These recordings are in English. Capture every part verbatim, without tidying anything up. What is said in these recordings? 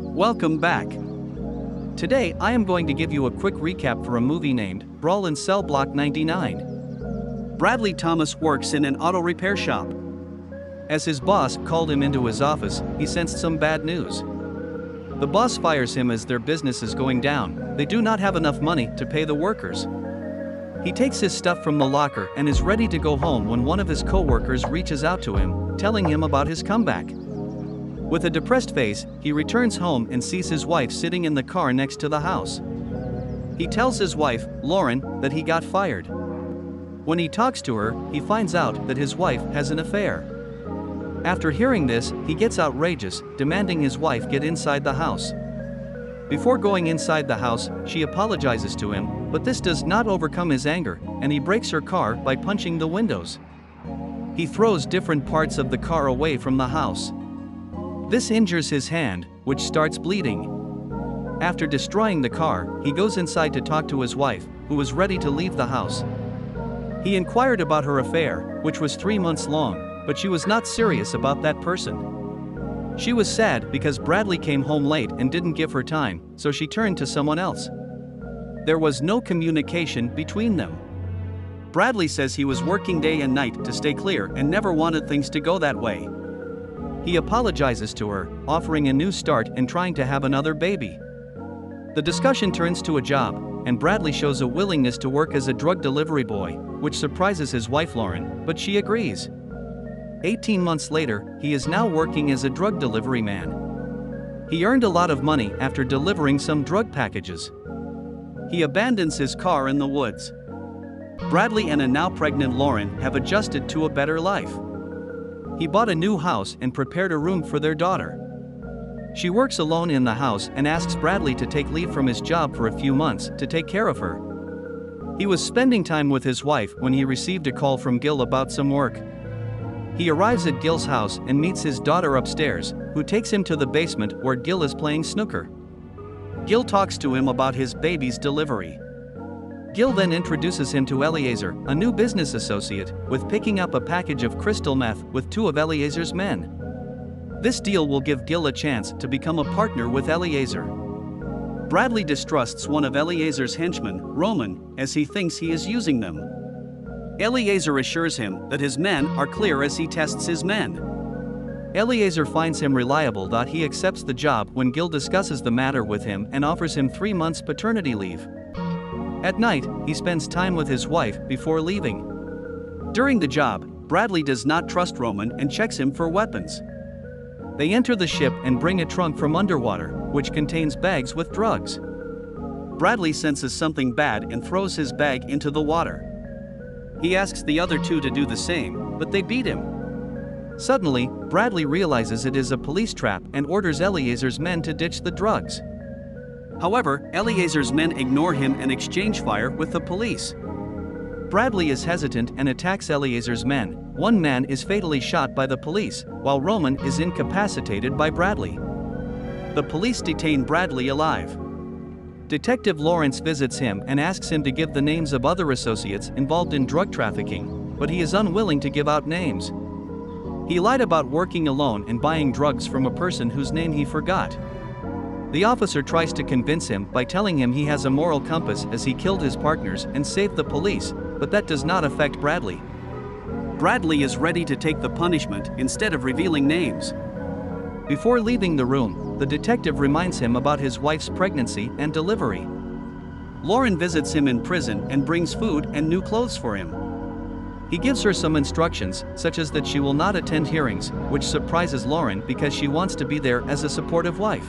Welcome back. Today I am going to give you a quick recap for a movie named Brawl in Cell Block ninety-nine. Bradley Thomas works in an auto repair shop. As his boss called him into his office, he sensed some bad news. The boss fires him as their business is going down. They do not have enough money to pay the workers. He takes his stuff from the locker and is ready to go home when one of his co-workers reaches out to him, telling him about his comeback. With a depressed face, he returns home and sees his wife sitting in the car next to the house. He tells his wife, Lauren, that he got fired. When he talks to her, he finds out that his wife has an affair. After hearing this, he gets outrageous, demanding his wife get inside the house. Before going inside the house, she apologizes to him, but this does not overcome his anger, and he breaks her car by punching the windows. He throws different parts of the car away from the house. This injures his hand, which starts bleeding. After destroying the car, he goes inside to talk to his wife, who is ready to leave the house. He inquired about her affair, which was three months long, but she was not serious about that person. She was sad because Bradley came home late and didn't give her time, so she turned to someone else. There was no communication between them. Bradley says he was working day and night to stay clear and never wanted things to go that way. He apologizes to her, offering a new start and trying to have another baby. The discussion turns to a job, and Bradley shows a willingness to work as a drug delivery boy, which surprises his wife Lauren, but she agrees. eighteen months later, he is now working as a drug delivery man. He earned a lot of money after delivering some drug packages. He abandons his car in the woods. Bradley and a now pregnant Lauren have adjusted to a better life. He bought a new house and prepared a room for their daughter. She works alone in the house and asks Bradley to take leave from his job for a few months to take care of her. He was spending time with his wife when he received a call from Gil about some work. He arrives at Gil's house and meets his daughter upstairs, who takes him to the basement where Gil is playing snooker. Gil talks to him about his baby's delivery. Gil then introduces him to Eliezer, a new business associate, with picking up a package of crystal meth with two of Eliezer's men. This deal will give Gil a chance to become a partner with Eliezer. Bradley distrusts one of Eliezer's henchmen, Roman, as he thinks he is using them. Eliezer assures him that his men are clear as he tests his men. Eliezer finds him reliable. He accepts the job when Gil discusses the matter with him and offers him three months paternity leave. At night, he spends time with his wife before leaving. During the job, Bradley does not trust Roman and checks him for weapons. They enter the ship and bring a trunk from underwater, which contains bags with drugs. Bradley senses something bad and throws his bag into the water. He asks the other two to do the same, but they beat him. Suddenly, Bradley realizes it is a police trap and orders Eliezer's men to ditch the drugs. However, Eliezer's men ignore him and exchange fire with the police. Bradley is hesitant and attacks Eliezer's men. One man is fatally shot by the police, while Roman is incapacitated by Bradley. The police detain Bradley alive. Detective Lawrence visits him and asks him to give the names of other associates involved in drug trafficking, but he is unwilling to give out names. He lied about working alone and buying drugs from a person whose name he forgot. The officer tries to convince him by telling him he has a moral compass as he killed his partners and saved the police, but that does not affect Bradley. Bradley is ready to take the punishment instead of revealing names. Before leaving the room, the detective reminds him about his wife's pregnancy and delivery. Lauren visits him in prison and brings food and new clothes for him. He gives her some instructions, such as that she will not attend hearings, which surprises Lauren because she wants to be there as a supportive wife.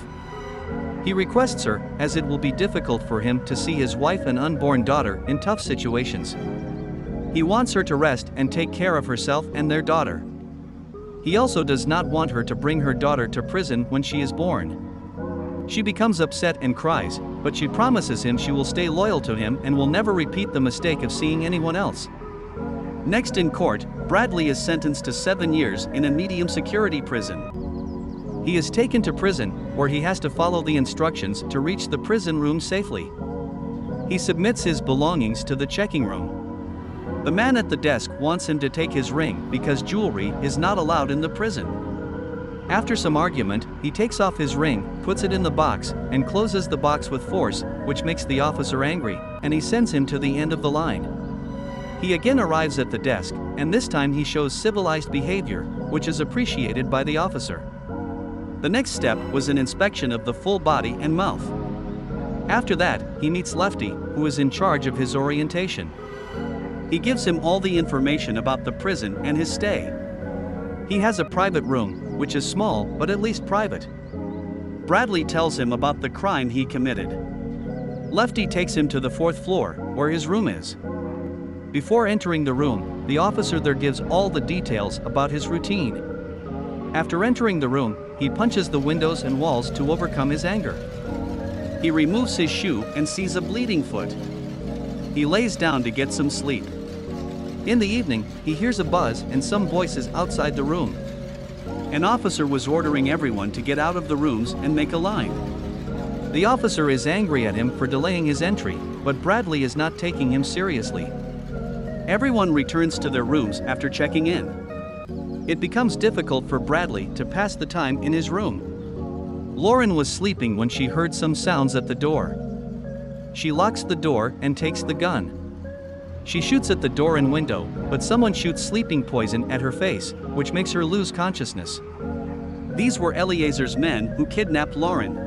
He requests her, as it will be difficult for him to see his wife and unborn daughter in tough situations. He wants her to rest and take care of herself and their daughter. He also does not want her to bring her daughter to prison when she is born. She becomes upset and cries, but she promises him she will stay loyal to him and will never repeat the mistake of seeing anyone else. Next in court, Bradley is sentenced to seven years in a medium security prison. He is taken to prison, where he has to follow the instructions to reach the prison room safely. He submits his belongings to the checking room. The man at the desk wants him to take his ring because jewelry is not allowed in the prison. After some argument, he takes off his ring, puts it in the box, and closes the box with force, which makes the officer angry, and he sends him to the end of the line. He again arrives at the desk, and this time he shows civilized behavior, which is appreciated by the officer. The next step was an inspection of the full body and mouth. After that, he meets Lefty, who is in charge of his orientation. He gives him all the information about the prison and his stay. He has a private room, which is small but at least private. Bradley tells him about the crime he committed. Lefty takes him to the fourth floor, where his room is. Before entering the room, the officer there gives all the details about his routine. After entering the room, he punches the windows and walls to overcome his anger. He removes his shoe and sees a bleeding foot. He lays down to get some sleep. In the evening, he hears a buzz and some voices outside the room. An officer was ordering everyone to get out of the rooms and make a line. The officer is angry at him for delaying his entry, but Bradley is not taking him seriously. Everyone returns to their rooms after checking in. It becomes difficult for Bradley to pass the time in his room. Lauren was sleeping when she heard some sounds at the door. She locks the door and takes the gun. She shoots at the door and window, but someone shoots sleeping poison at her face, which makes her lose consciousness. These were Eliezer's men who kidnapped Lauren.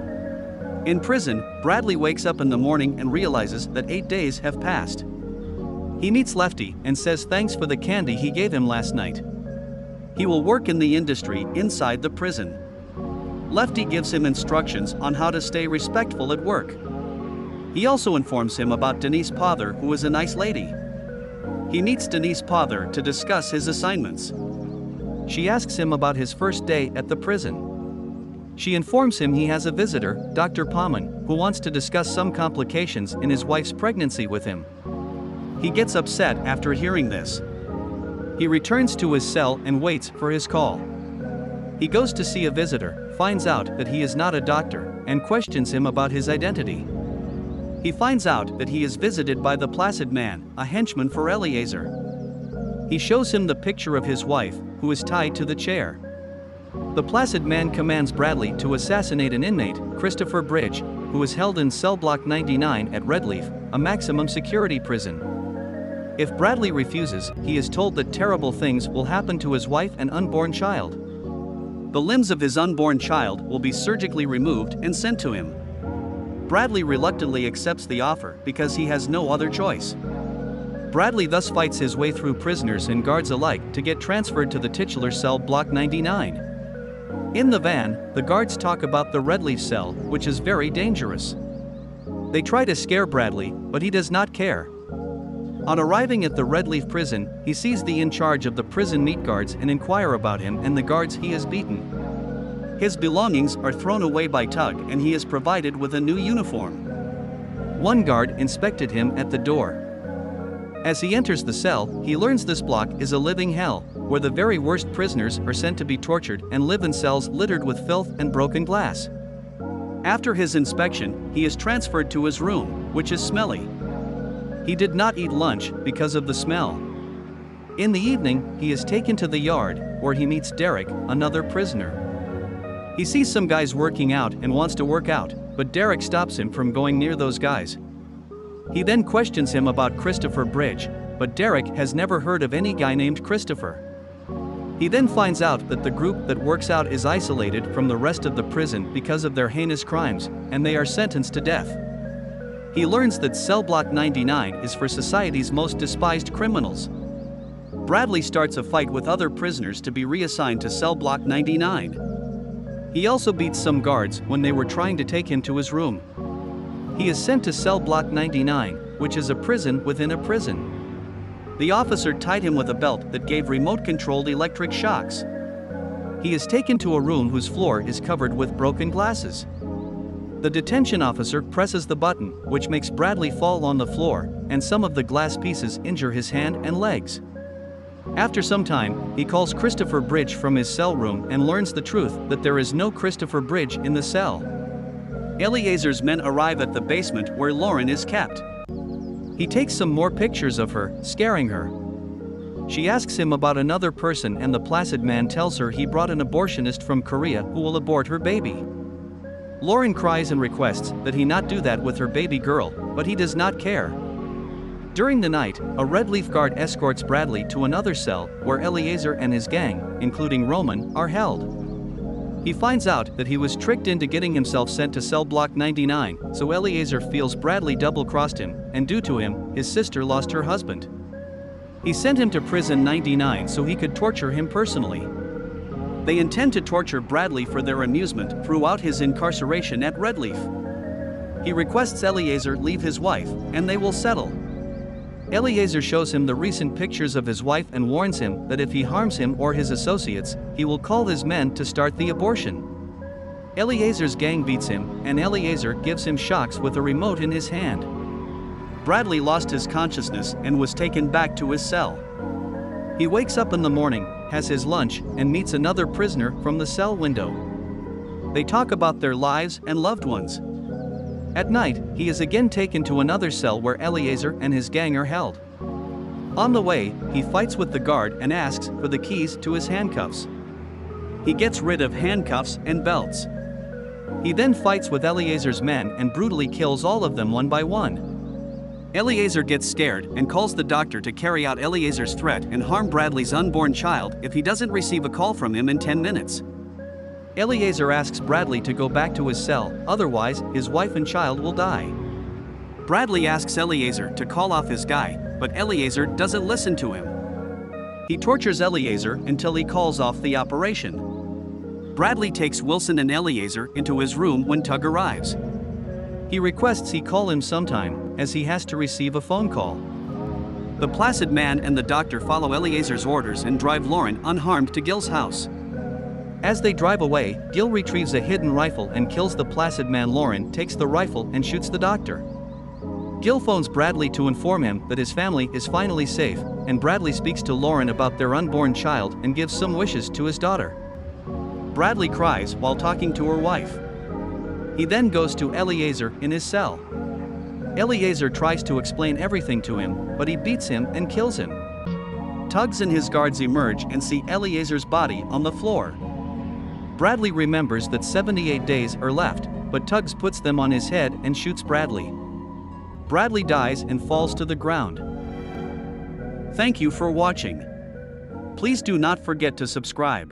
In prison, Bradley wakes up in the morning and realizes that eight days have passed. He meets Lefty and says thanks for the candy he gave him last night. He will work in the industry inside the prison. Lefty gives him instructions on how to stay respectful at work. He also informs him about Denise Pother, who is a nice lady. He meets Denise Pother to discuss his assignments. She asks him about his first day at the prison. She informs him he has a visitor, Doctor Pomon, who wants to discuss some complications in his wife's pregnancy with him. He gets upset after hearing this. He returns to his cell and waits for his call. He goes to see a visitor, finds out that he is not a doctor, and questions him about his identity. He finds out that he is visited by the Placid Man, a henchman for Eliezer. He shows him the picture of his wife, who is tied to the chair. The Placid Man commands Bradley to assassinate an inmate, Christopher Bridge, who is held in Cell Block ninety-nine at Redleaf, a maximum security prison. If Bradley refuses, he is told that terrible things will happen to his wife and unborn child. The limbs of his unborn child will be surgically removed and sent to him. Bradley reluctantly accepts the offer because he has no other choice. Bradley thus fights his way through prisoners and guards alike to get transferred to the titular cell Block ninety-nine. In the van, the guards talk about the Redleaf cell, which is very dangerous. They try to scare Bradley, but he does not care. On arriving at the Redleaf prison, he sees the in charge of the prison meet guards and inquire about him and the guards he has beaten. His belongings are thrown away by Tug and he is provided with a new uniform. One guard inspected him at the door. As he enters the cell, he learns this block is a living hell, where the very worst prisoners are sent to be tortured and live in cells littered with filth and broken glass. After his inspection, he is transferred to his room, which is smelly. He did not eat lunch because of the smell. In the evening, he is taken to the yard, where he meets Derek, another prisoner. He sees some guys working out and wants to work out, but Derek stops him from going near those guys. He then questions him about Christopher Bridge, but Derek has never heard of any guy named Christopher. He then finds out that the group that works out is isolated from the rest of the prison because of their heinous crimes, and they are sentenced to death. He learns that Cell Block ninety-nine is for society's most despised criminals. Bradley starts a fight with other prisoners to be reassigned to Cell Block ninety-nine. He also beats some guards when they were trying to take him to his room. He is sent to Cell Block ninety-nine, which is a prison within a prison. The officer tied him with a belt that gave remote-controlled electric shocks. He is taken to a room whose floor is covered with broken glasses. The detention officer presses the button, which makes Bradley fall on the floor, and some of the glass pieces injure his hand and legs. After some time, he calls Christopher Bridge from his cell room and learns the truth that there is no Christopher Bridge in the cell. Eliezer's men arrive at the basement where Lauren is kept. He takes some more pictures of her, scaring her. She asks him about another person and the Placid Man tells her he brought an abortionist from Korea who will abort her baby. Lauren cries and requests that he not do that with her baby girl, but he does not care. During the night, a Redleaf guard escorts Bradley to another cell where Eliezer and his gang, including Roman, are held. He finds out that he was tricked into getting himself sent to cell block ninety-nine, so Eliezer feels Bradley double-crossed him, and due to him, his sister lost her husband. He sent him to prison ninety-nine so he could torture him personally. They intend to torture Bradley for their amusement throughout his incarceration at Redleaf. He requests Eliezer leave his wife, and they will settle. Eliezer shows him the recent pictures of his wife and warns him that if he harms him or his associates, he will call his men to start the abortion. Eliezer's gang beats him, and Eliezer gives him shocks with a remote in his hand. Bradley lost his consciousness and was taken back to his cell. He wakes up in the morning, has his lunch, and meets another prisoner from the cell window. They talk about their lives and loved ones. At night, he is again taken to another cell where Eliezer and his gang are held. On the way, he fights with the guard and asks for the keys to his handcuffs. He gets rid of handcuffs and belts. He then fights with Eliezer's men and brutally kills all of them one by one. Eliezer gets scared and calls the doctor to carry out Eliezer's threat and harm Bradley's unborn child if he doesn't receive a call from him in ten minutes. Eliezer asks Bradley to go back to his cell, otherwise his wife and child will die. Bradley asks Eliezer to call off his guy, but Eliezer doesn't listen to him. He tortures Eliezer until he calls off the operation. Bradley takes Wilson and Eliezer into his room when Tug arrives. He requests he call him sometime, as he has to receive a phone call. The Placid Man and the doctor follow Eliezer's orders and drive Lauren unharmed to Gil's house. As they drive away, Gil retrieves a hidden rifle and kills the Placid Man. Lauren takes the rifle and shoots the doctor. Gil phones Bradley to inform him that his family is finally safe, and Bradley speaks to Lauren about their unborn child and gives some wishes to his daughter. Bradley cries while talking to her wife. He then goes to Eliezer in his cell. Eliezer tries to explain everything to him, but he beats him and kills him. Tugs and his guards emerge and see Eliezer's body on the floor. Bradley remembers that seventy-eight days are left, but Tugs puts them on his head and shoots Bradley. Bradley dies and falls to the ground. Thank you for watching. Please do not forget to subscribe.